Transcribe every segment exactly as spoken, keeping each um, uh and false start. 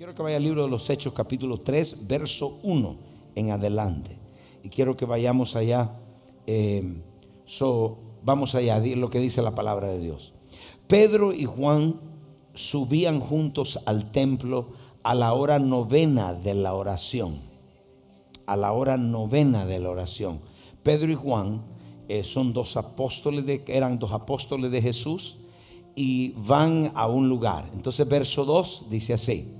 Quiero que vaya al libro de los Hechos capítulo tres, verso uno en adelante. Y quiero que vayamos allá. Eh, so, vamos allá, lo que dice la palabra de Dios. Pedro y Juan subían juntos al templo a la hora novena de la oración. A la hora novena de la oración. Pedro y Juan eh, son dos apóstoles, de, eran dos apóstoles de Jesús y van a un lugar. Entonces verso dos dice así.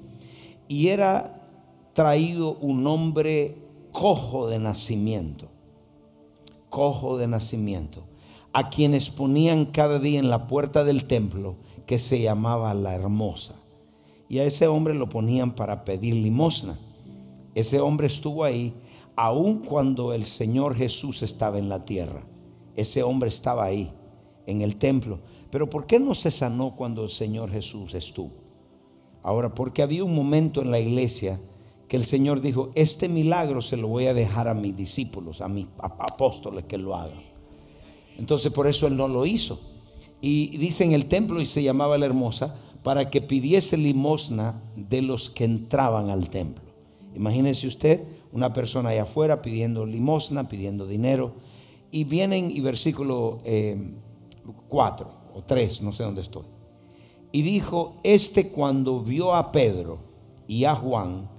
Y era traído un hombre cojo de nacimiento, cojo de nacimiento, a quienes ponían cada día en la puerta del templo, que se llamaba La Hermosa. Y a ese hombre lo ponían para pedir limosna. Ese hombre estuvo ahí, aun cuando el Señor Jesús estaba en la tierra. Ese hombre estaba ahí, en el templo. Pero ¿por qué no se sanó cuando el Señor Jesús estuvo? Ahora, porque había un momento en la iglesia que el Señor dijo, este milagro se lo voy a dejar a mis discípulos, a mis apóstoles que lo hagan. Entonces, por eso Él no lo hizo. Y dice en el templo, y se llamaba La Hermosa, para que pidiese limosna de los que entraban al templo. Imagínese usted, una persona allá afuera pidiendo limosna, pidiendo dinero. Y vienen, y versículo eh, cuatro o tres, no sé dónde estoy. Y dijo, este cuando vio a Pedro y a Juan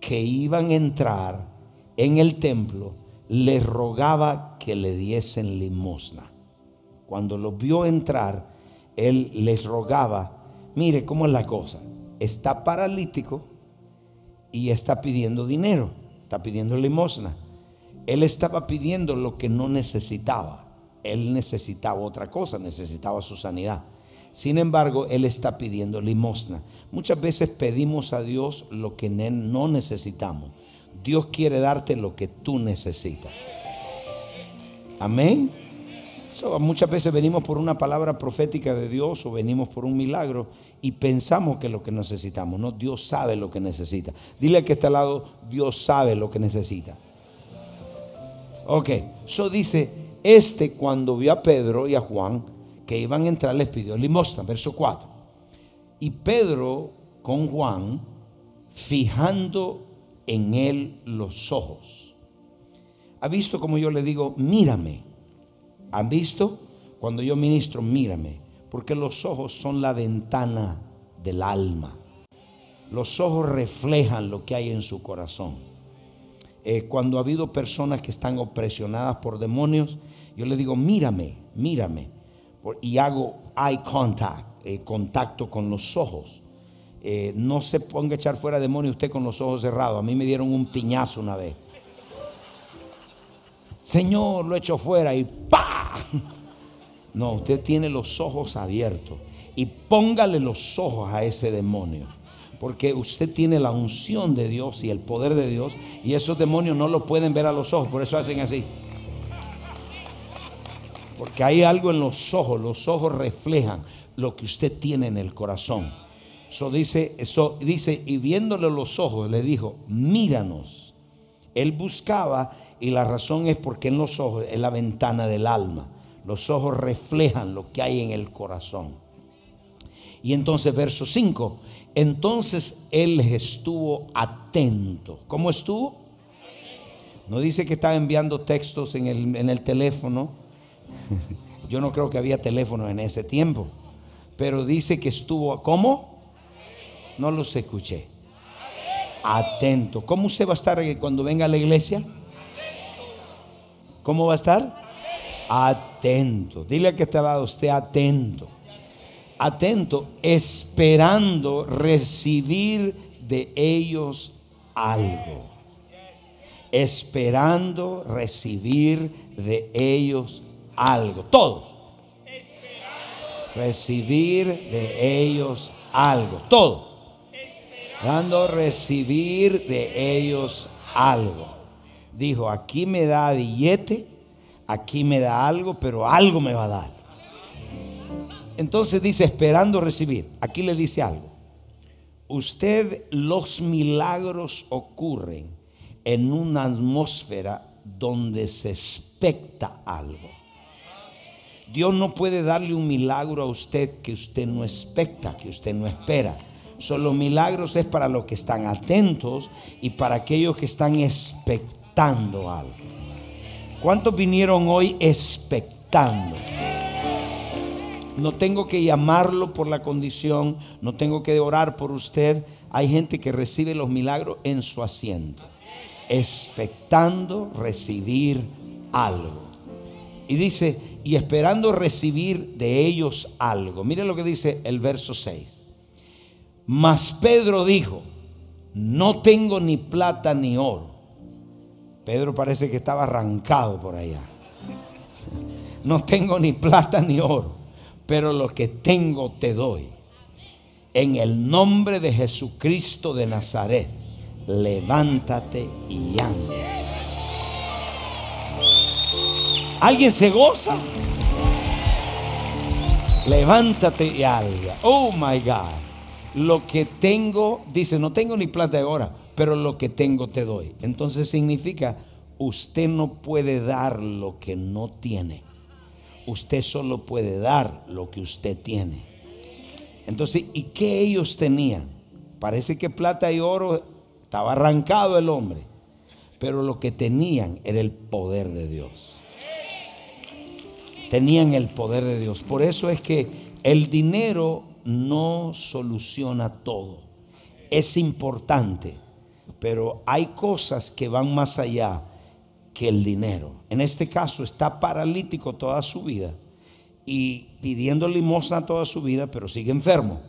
que iban a entrar en el templo, les rogaba que le diesen limosna. Cuando los vio entrar, él les rogaba, mire cómo es la cosa, está paralítico y está pidiendo dinero, está pidiendo limosna. Él estaba pidiendo lo que no necesitaba, él necesitaba otra cosa, necesitaba su sanidad. Sin embargo, Él está pidiendo limosna. Muchas veces pedimos a Dios lo que no necesitamos. Dios quiere darte lo que tú necesitas. Amén. So, muchas veces venimos por una palabra profética de Dios o venimos por un milagro y pensamos que es lo que necesitamos. No, Dios sabe lo que necesita. Dile al que está al lado, Dios sabe lo que necesita. Ok, eso dice, este cuando vio a Pedro y a Juan que iban a entrar, les pidió limosna. Verso cuatro. Y Pedro con Juan, fijando en él los ojos. ¿Ha visto como yo le digo, mírame? ¿Han visto? Cuando yo ministro, mírame. Porque los ojos son la ventana del alma. Los ojos reflejan lo que hay en su corazón. Eh, cuando ha habido personas que están opresionadas por demonios, yo le digo, mírame, mírame. Y hago eye contact, eh, contacto con los ojos. Eh, no se ponga a echar fuera demonio usted con los ojos cerrados. A mí me dieron un piñazo una vez. Señor, lo echo fuera y ¡pa! No, usted tiene los ojos abiertos. Y póngale los ojos a ese demonio. Porque usted tiene la unción de Dios y el poder de Dios. Y esos demonios no lo pueden ver a los ojos. Por eso hacen así. Porque hay algo en los ojos, los ojos reflejan lo que usted tiene en el corazón. Eso dice, eso dice, y viéndole los ojos le dijo, míranos. Él buscaba y la razón es porque en los ojos es la ventana del alma. Los ojos reflejan lo que hay en el corazón. Y entonces verso cinco, entonces él estuvo atento. ¿Cómo estuvo? No dice que estaba enviando textos en el, en el teléfono. Yo no creo que había teléfono en ese tiempo, pero dice que estuvo, ¿cómo? No los escuché. Atento. ¿Cómo usted va a estar cuando venga a la iglesia? ¿Cómo va a estar? Atento. Dile a que está al lado, esté atento. Atento, esperando recibir de ellos algo. Esperando recibir de ellos algo. Algo, todos recibir de ellos algo, todo dando recibir de ellos algo. Dijo, aquí me da billete, aquí me da algo, pero algo me va a dar. Entonces dice, esperando recibir. Aquí le dice algo. Usted, los milagros ocurren en una atmósfera donde se expecta algo. Dios no puede darle un milagro a usted que usted no expecta, que usted no espera. Solo milagros es para los que están atentos y para aquellos que están expectando algo. ¿Cuántos vinieron hoy expectando? No tengo que llamarlo por la condición, no tengo que orar por usted. Hay gente que recibe los milagros en su asiento, expectando recibir algo. Y dice, y esperando recibir de ellos algo. Miren lo que dice el verso seis. Mas Pedro dijo, no tengo ni plata ni oro. Pedro parece que estaba arrancado por allá. No tengo ni plata ni oro, pero lo que tengo te doy. En el nombre de Jesucristo de Nazaret, levántate y anda. ¿Alguien se goza? Levántate y alga. Oh my God. Lo que tengo, dice, no tengo ni plata ahora, pero lo que tengo te doy. Entonces significa, usted no puede dar lo que no tiene. Usted solo puede dar lo que usted tiene. Entonces, ¿y qué ellos tenían? Parece que plata y oro, estaba arrancado el hombre. Pero lo que tenían era el poder de Dios. Tenían el poder de Dios. Por eso es que el dinero no soluciona todo. Es importante, pero hay cosas que van más allá que el dinero. En este caso está paralítico toda su vida y pidiendo limosna toda su vida, pero sigue enfermo.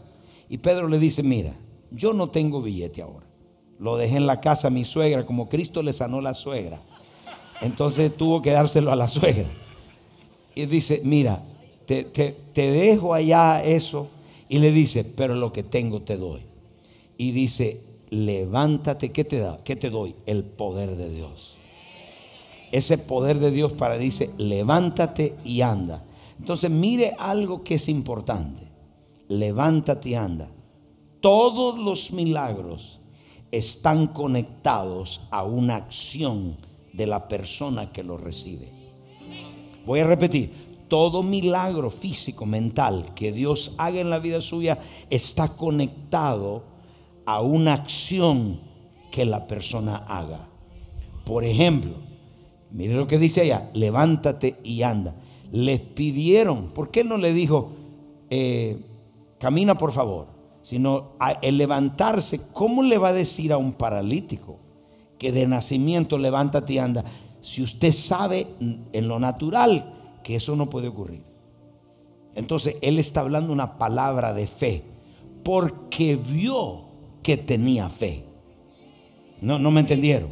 Y Pedro le dice, mira, yo no tengo billete ahora. Lo dejé en la casa a mi suegra, como Cristo le sanó a la suegra. Entonces tuvo que dárselo a la suegra. Y dice, mira, te, te, te dejo allá eso. Y le dice, pero lo que tengo te doy. Y dice, levántate, ¿qué te da? ¿Qué te doy? El poder de Dios. Ese poder de Dios para, dice, levántate y anda. Entonces mire algo que es importante. Levántate y anda. Todos los milagros están conectados a una acción de la persona que lo recibe. Voy a repetir, todo milagro físico, mental que Dios haga en la vida suya está conectado a una acción que la persona haga. Por ejemplo, mire lo que dice allá, levántate y anda. Les pidieron, ¿por qué no le dijo, eh, camina por favor? Sino a, el levantarse, ¿cómo le va a decir a un paralítico que de nacimiento levántate y anda? Si usted sabe en lo natural que eso no puede ocurrir. Entonces él está hablando una palabra de fe, porque vio que tenía fe. No, no me entendieron.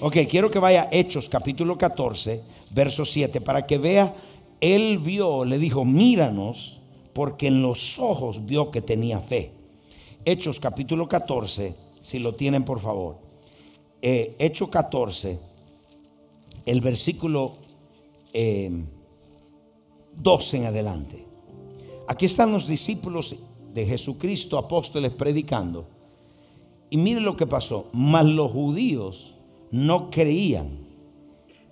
Ok, quiero que vaya Hechos capítulo catorce, verso siete, para que vea. Él vio, le dijo, míranos, porque en los ojos vio que tenía fe. Hechos capítulo catorce, si lo tienen por favor. Eh, Hechos catorce, el versículo eh, dos en adelante. Aquí están los discípulos de Jesucristo, apóstoles, predicando. Y miren lo que pasó. Mas los judíos no creían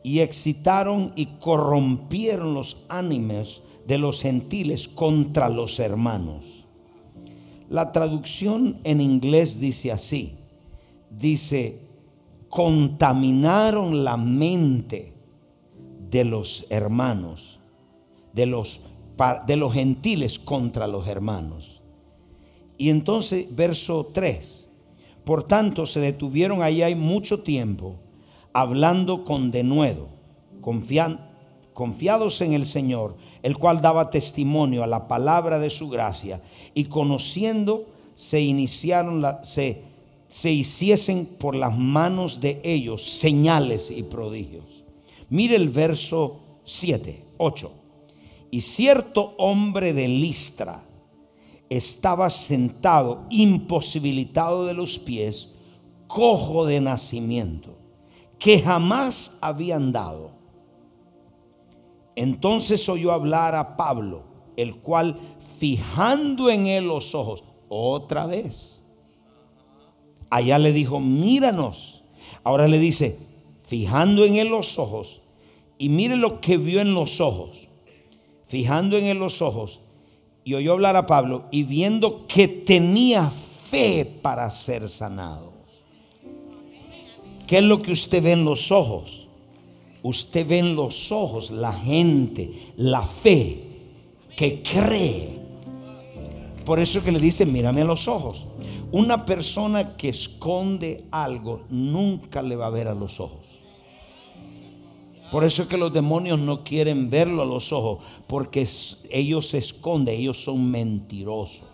y excitaron y corrompieron los ánimos de los gentiles contra los hermanos. La traducción en inglés dice así. Dice, contaminaron la mente de los hermanos, de los, de los gentiles contra los hermanos. Y entonces verso tres, por tanto se detuvieron allá y mucho tiempo hablando con denuedo, confian, confiados en el Señor, el cual daba testimonio a la palabra de su gracia, y conociendo se iniciaron, la, se, se hiciesen por las manos de ellos señales y prodigios. Mire el verso siete, ocho. Y cierto hombre de Listra estaba sentado, imposibilitado de los pies, cojo de nacimiento, que jamás había andado. Entonces oyó hablar a Pablo, el cual, fijando en él los ojos, otra vez, allá le dijo, míranos. Ahora le dice, fijando en él los ojos. Y mire lo que vio en los ojos. Fijando en él los ojos. Y oyó hablar a Pablo. Y viendo que tenía fe para ser sanado. ¿Qué es lo que usted ve en los ojos? Usted ve en los ojos la gente, la fe que cree. Por eso que le dice, mírame a los ojos. Una persona que esconde algo nunca le va a ver a los ojos. Por eso que los demonios no quieren verlo a los ojos, porque ellos se esconden, ellos son mentirosos.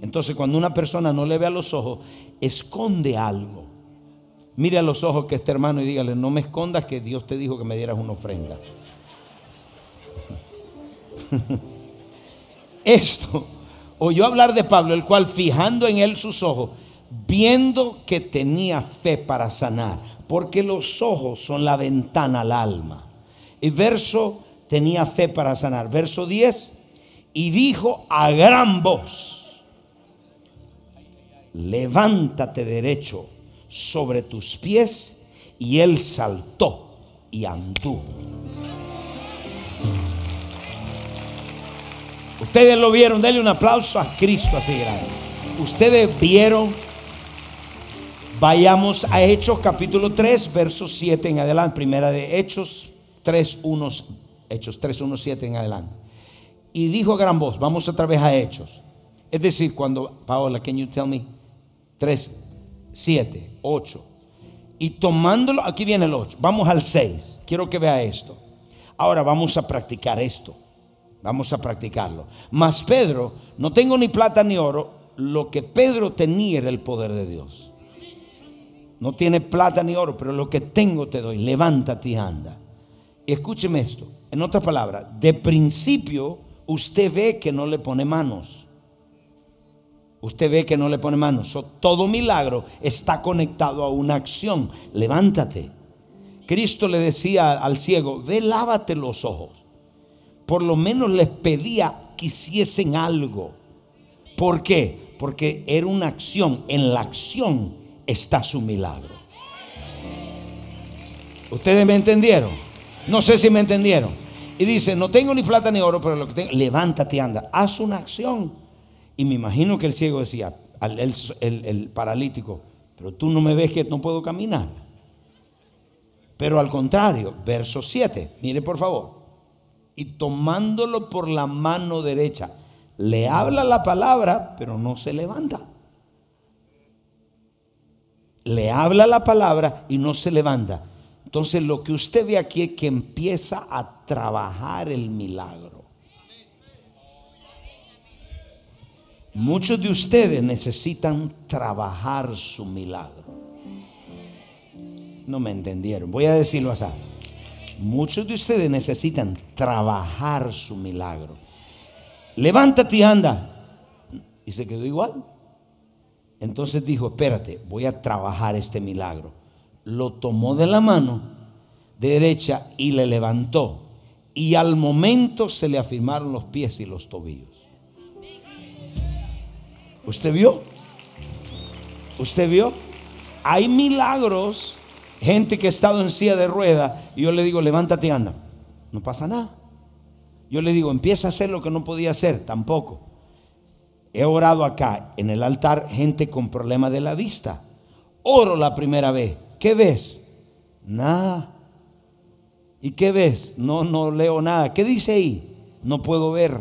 Entonces, cuando una persona no le ve a los ojos, esconde algo. Mire a los ojos que este hermano y dígale, no me escondas que Dios te dijo que me dieras una ofrenda. Esto oyó hablar de Pablo, el cual, fijando en él sus ojos, viendo que tenía fe para sanar, porque los ojos son la ventana al alma. Y verso, tenía fe para sanar. Verso diez, y dijo a gran voz, levántate derecho sobre tus pies, y él saltó y anduvo. Ustedes lo vieron, denle un aplauso a Cristo así grande. Ustedes vieron. Vayamos a Hechos capítulo tres, versos siete en adelante. Primera de Hechos tres uno, Hechos tres uno siete en adelante. Y dijo a gran voz, vamos otra vez a Hechos. Es decir, cuando, Paola, can you tell me? tres, siete, ocho. Y tomándolo, aquí viene el ocho, vamos al seis. Quiero que vea esto. Ahora vamos a practicar esto. Vamos a practicarlo. Mas Pedro, no tengo ni plata ni oro. Lo que Pedro tenía era el poder de Dios. No tiene plata ni oro, pero lo que tengo te doy. Levántate y anda. Y escúcheme esto. En otras palabras, de principio usted ve que no le pone manos. Usted ve que no le pone manos. So, todo milagro está conectado a una acción. Levántate. Cristo le decía al ciego, ve, lávate los ojos. Por lo menos les pedía que hiciesen algo. ¿Por qué? Porque era una acción. En la acción está su milagro. ¿Ustedes me entendieron? No sé si me entendieron. Y dice, no tengo ni plata ni oro, pero lo que tengo, levántate y anda. Haz una acción. Y me imagino que el ciego decía, el, el, el paralítico, pero tú no me ves que no puedo caminar. Pero al contrario, verso siete, mire por favor. Y tomándolo por la mano derecha, le habla la palabra, pero no se levanta. Le habla la palabra y no se levanta. Entonces, lo que usted ve aquí es que empieza a trabajar el milagro. Muchos de ustedes necesitan trabajar su milagro. No me entendieron. Voy a decirlo así. Muchos de ustedes necesitan trabajar su milagro. Levántate y anda. Y se quedó igual. Entonces dijo, espérate, voy a trabajar este milagro. Lo tomó de la mano derecha y le levantó. Y al momento se le afirmaron los pies y los tobillos. ¿Usted vio? ¿Usted vio? Hay milagros. Gente que ha estado en silla de ruedas y yo le digo, levántate y anda. No pasa nada. Yo le digo, empieza a hacer lo que no podía hacer, tampoco. He orado acá en el altar, gente con problemas de la vista. Oro la primera vez. ¿Qué ves? Nada. ¿Y qué ves? No, no leo nada. ¿Qué dice ahí? No puedo ver.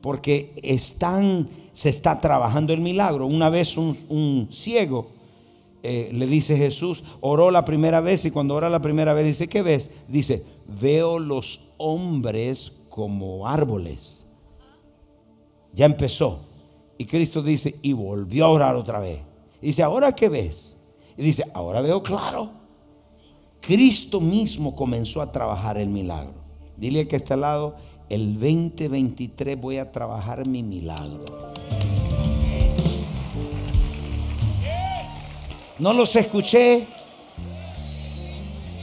Porque están, se está trabajando el milagro. Una vez un, un ciego. Eh, le dice Jesús, oró la primera vez y cuando ora la primera vez dice, ¿qué ves? Dice, veo los hombres como árboles. Ya empezó. Y Cristo dice, y volvió a orar otra vez. Y dice, ¿ahora qué ves? Y dice, ahora veo claro. Cristo mismo comenzó a trabajar el milagro. Dile que está al lado, el veinte veintitrés voy a trabajar mi milagro. No los escuché.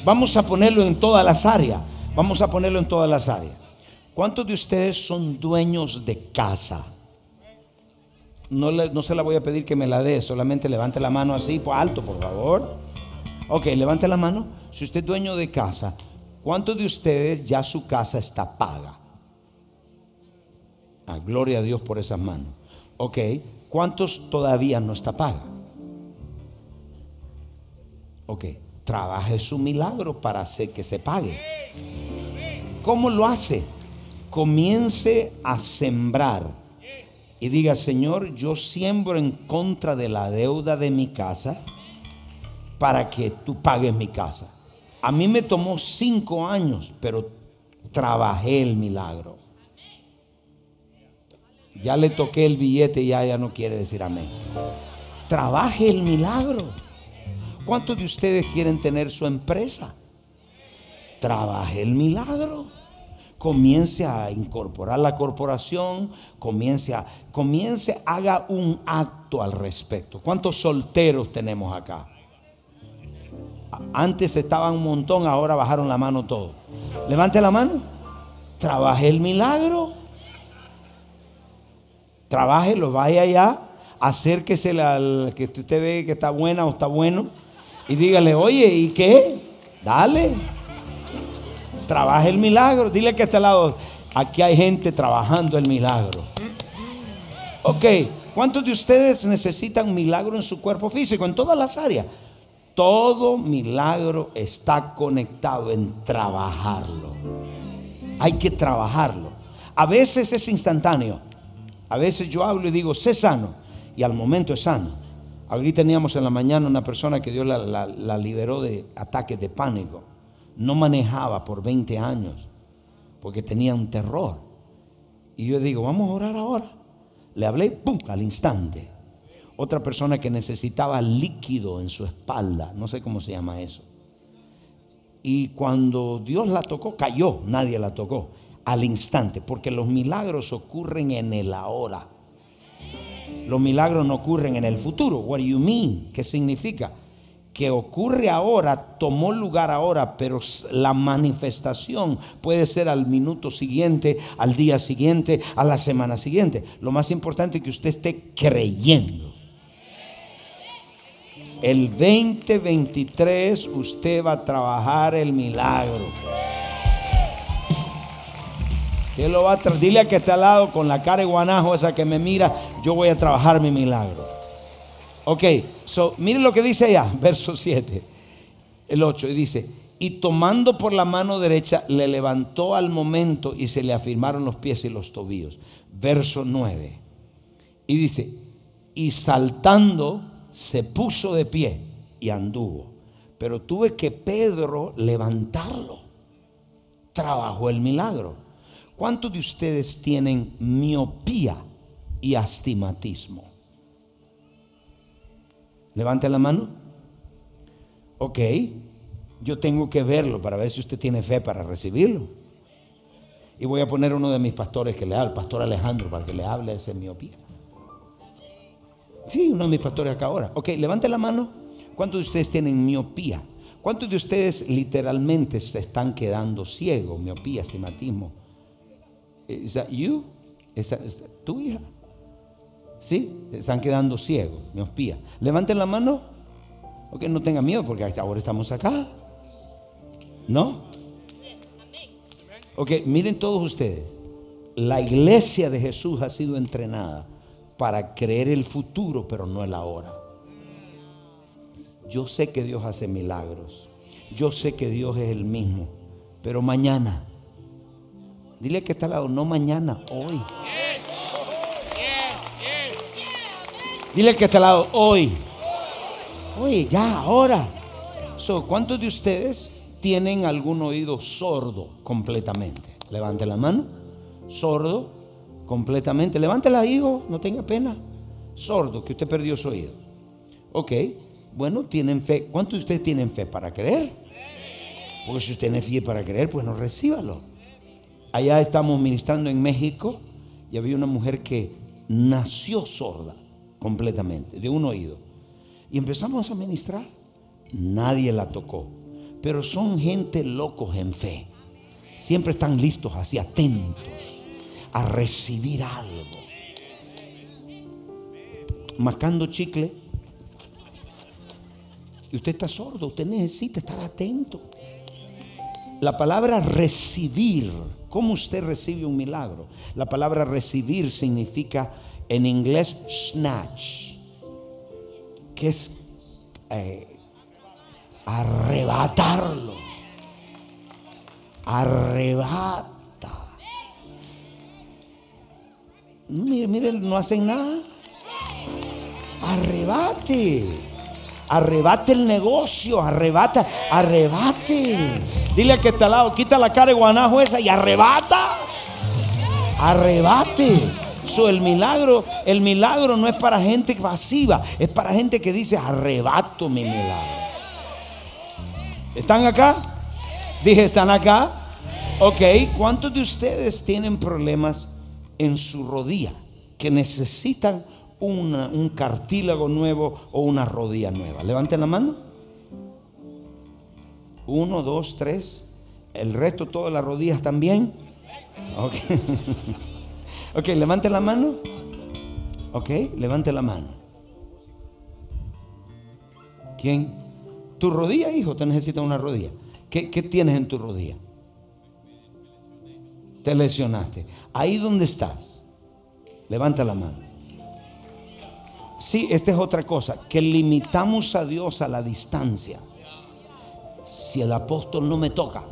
Vamos a ponerlo en todas las áreas. Vamos a ponerlo en todas las áreas. ¿Cuántos de ustedes son dueños de casa? No, le, no se la voy a pedir que me la dé. Solamente levante la mano así, por alto, por favor. Ok, levante la mano. Si usted es dueño de casa, ¿cuántos de ustedes ya su casa está paga? Ah, gloria a Dios por esas manos. Ok. ¿Cuántos todavía no está paga? Ok, trabaje su milagro para hacer que se pague. ¿Cómo lo hace? Comience a sembrar y diga: Señor, yo siembro en contra de la deuda de mi casa para que tú pagues mi casa. A mí me tomó cinco años, pero trabajé el milagro. Ya le toqué el billete y ya, ya no quiere decir amén. Trabaje el milagro. ¿Cuántos de ustedes quieren tener su empresa? Trabaje el milagro. Comience a incorporar la corporación. Comience a, comience, haga un acto al respecto. ¿Cuántos solteros tenemos acá? Antes estaban un montón, ahora bajaron la mano todos. Levante la mano. Trabaje el milagro. Trabájelo, vaya allá, acérquese al que usted ve que está buena o está bueno y dígale: oye, ¿y qué? Dale, trabaje el milagro. Dile que está al lado: aquí hay gente trabajando el milagro. Ok, ¿cuántos de ustedes necesitan milagro en su cuerpo físico? En todas las áreas. Todo milagro está conectado en trabajarlo. Hay que trabajarlo. A veces es instantáneo. A veces yo hablo y digo: sé sano. Y al momento es sano. Ahorita teníamos en la mañana una persona que Dios la, la, la liberó de ataques de pánico. No manejaba por veinte años porque tenía un terror. Y yo digo: vamos a orar ahora. Le hablé, ¡pum!, al instante. Otra persona que necesitaba líquido en su espalda, no sé cómo se llama eso. Y cuando Dios la tocó, cayó, nadie la tocó. Al instante, porque los milagros ocurren en el ahora. Los milagros no ocurren en el futuro. What do you mean? ¿Qué significa? Que ocurre ahora, tomó lugar ahora, pero la manifestación puede ser al minuto siguiente, al día siguiente, a la semana siguiente. Lo más importante es que usted esté creyendo. El veinte veintitrés usted va a trabajar el milagro. Usted lo va a tra- Dile a que está al lado con la cara de guanajo esa que me mira: yo voy a trabajar mi milagro. Ok, so, miren lo que dice allá, verso siete, el ocho, y dice: y tomando por la mano derecha le levantó al momento y se le afirmaron los pies y los tobillos. Verso nueve, y dice: y saltando se puso de pie y anduvo, pero tuve que Pedro levantarlo. Trabajó el milagro. ¿Cuántos de ustedes tienen miopía y astigmatismo? Levante la mano. Ok, yo tengo que verlo para ver si usted tiene fe para recibirlo. Y voy a poner uno de mis pastores que le hable, el pastor Alejandro, para que le hable de ese miopía. Sí, uno de mis pastores acá ahora. Ok, levante la mano. ¿Cuántos de ustedes tienen miopía? ¿Cuántos de ustedes literalmente se están quedando ciegos? Miopía, astigmatismo. ¿Es tú? ¿Es tu hija? Sí, están quedando ciegos, miopía. Levanten la mano. Ok, no tengan miedo porque hasta ahora estamos acá. ¿No? Ok, miren todos ustedes. La iglesia de Jesús ha sido entrenada para creer el futuro, pero no el ahora. Yo sé que Dios hace milagros. Yo sé que Dios es el mismo. Pero mañana. Dile que está al lado: no mañana, hoy. Dile que está al lado: hoy. Hoy, ya, ahora. So, ¿cuántos de ustedes tienen algún oído sordo completamente? Levante la mano. Sordo completamente. Levántela, hijo, no tenga pena. Sordo, que usted perdió su oído. Ok, bueno, tienen fe. ¿Cuántos de ustedes tienen fe para creer? Porque si usted no es fiel para creer, pues no recíbalo. Allá estamos ministrando en México y había una mujer que nació sorda completamente, de un oído. Y empezamos a ministrar. Nadie la tocó. Pero son gente locos en fe. Siempre están listos, así atentos, a recibir algo. Mascando chicle. Y usted está sordo, usted necesita estar atento. La palabra recibir. ¿Cómo usted recibe un milagro? La palabra recibir significa en inglés snatch, que es eh, arrebatarlo, arrebata. Mire, mire, no hacen nada. Arrebate, arrebate el negocio, arrebata, arrebate. Dile al que está al lado, quita la cara de guanajo esa y arrebata, arrebate. So, el milagro, el milagro no es para gente pasiva, es para gente que dice arrebato mi milagro. ¿Están acá? Dije, ¿están acá? Ok, ¿cuántos de ustedes tienen problemas en su rodilla que necesitan una, un cartílago nuevo o una rodilla nueva? Levanten la mano. Uno, dos, tres. El resto, todas las rodillas también. Ok, okay, levanten la mano. Ok, levanten la mano. ¿Quién? Tu rodilla, hijo, te necesita una rodilla. ¿Qué, qué tienes en tu rodilla? Te lesionaste. Ahí donde estás, levanta la mano. Sí, esta es otra cosa, que limitamos a Dios a la distancia. Si el apóstol no me toca,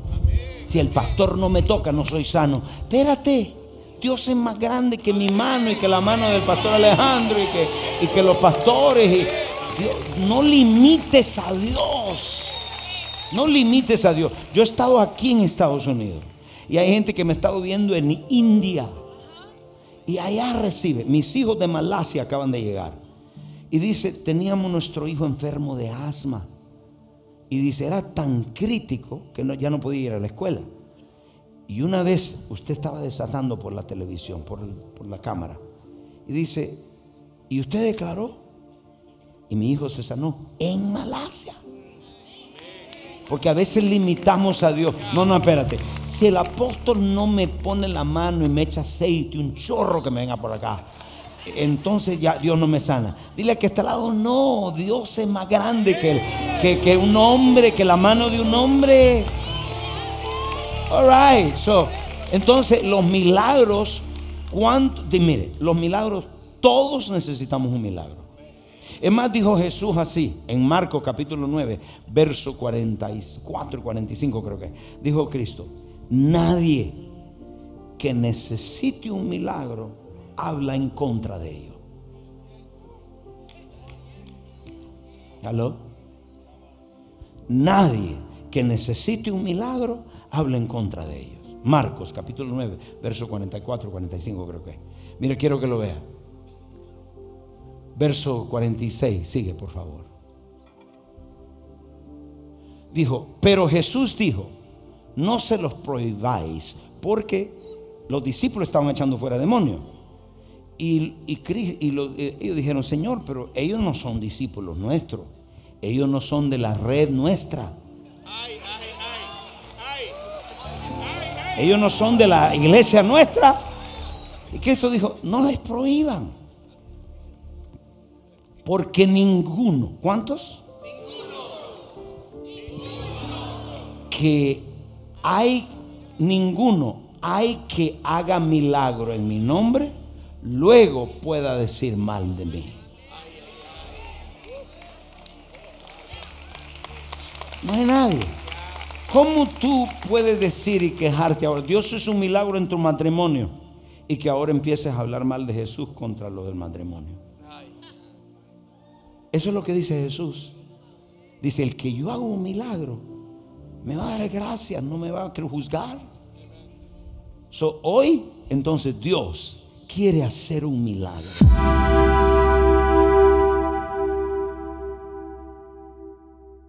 si el pastor no me toca, no soy sano. Espérate, Dios es más grande que mi mano y que la mano del pastor Alejandro y que, y que los pastores y... Dios, no limites a Dios. No limites a Dios. Yo he estado aquí en Estados Unidos y hay gente que me ha estado viendo en India, y allá recibe. Mis hijos de Malasia acaban de llegar y dice, teníamos nuestro hijo enfermo de asma, y dice, era tan crítico que no, ya no podía ir a la escuela. Y una vez usted estaba desatando por la televisión, por, el, por la cámara, y dice, y usted declaró, y mi hijo se sanó en Malasia. Porque a veces limitamos a Dios. No, no, espérate. Si el apóstol no me pone la mano y me echa aceite, un chorro que me venga por acá, entonces ya Dios no me sana. Dile que está al lado, no, Dios es más grande que, que, que un hombre, que la mano de un hombre. All right. So, entonces los milagros, ¿cuánto? Mire, los milagros, todos necesitamos un milagro. Es más, dijo Jesús así en Marcos capítulo nueve, verso cuarenta y cuatro y cuarenta y cinco, creo que dijo Cristo: nadie que necesite un milagro habla en contra de ello. ¿Aló? Nadie que necesite un milagro habla en contra de ellos. Marcos capítulo nueve, verso cuarenta y cuatro y cuarenta y cinco, creo que. Mira, quiero que lo vea. Verso cuarenta y seis, sigue por favor. Dijo, pero Jesús dijo, no se los prohibáis, porque los discípulos estaban echando fuera demonios. Y, y, y lo, ellos dijeron, Señor, pero ellos no son discípulos nuestros, ellos no son de la red nuestra. Ay, ay, ay, ay, ay. Ellos no son de la iglesia nuestra. Y Cristo dijo, no les prohíban. Porque ninguno, ¿cuántos? Ninguno, ninguno. Que hay, ninguno hay que haga milagro en mi nombre, luego pueda decir mal de mí. No hay nadie. ¿Cómo tú puedes decir y quejarte ahora? Dios hizo un milagro en tu matrimonio y que ahora empieces a hablar mal de Jesús contra los del matrimonio. Eso es lo que dice Jesús. Dice, el que yo hago un milagro me va a dar gracias, no me va a juzgar. So, hoy entonces Dios quiere hacer un milagro.